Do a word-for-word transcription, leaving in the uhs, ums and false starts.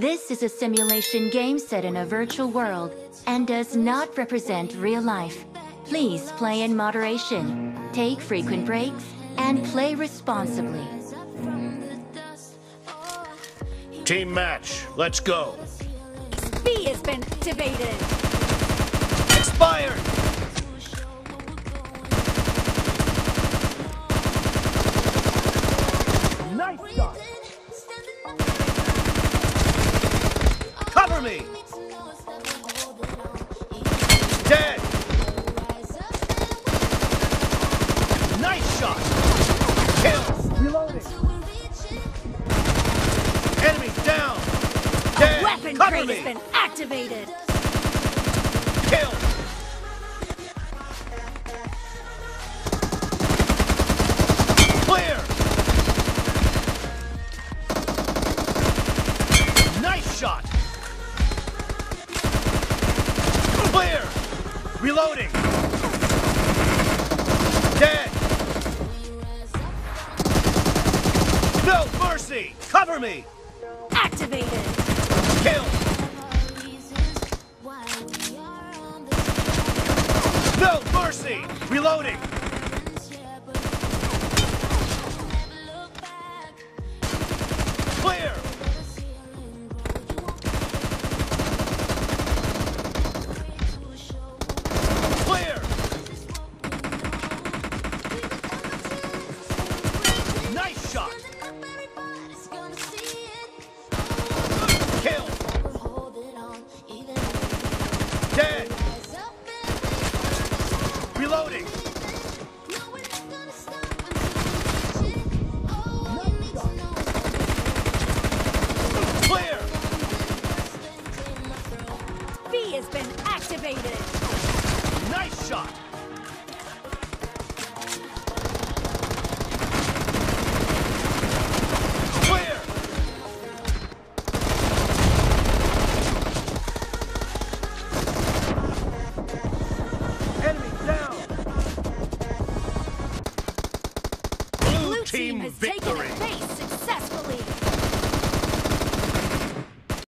This is a simulation game set in a virtual world and does not represent real life. Please play in moderation, take frequent breaks, and play responsibly. Team match, let's go. B has been activated. Expired. Nice shot. Cover me. Dead. Nice shot. Kill. Reloading. Enemy down! Dead! Weapon crate has been activated! Kill! Clear! Nice shot! Clear! Reloading! Dead! No mercy! Cover me! Activated. Kill. No mercy. Reloading. Clear. Clear. Nice shot. Reloading. Clear. B has been activated. Nice shot.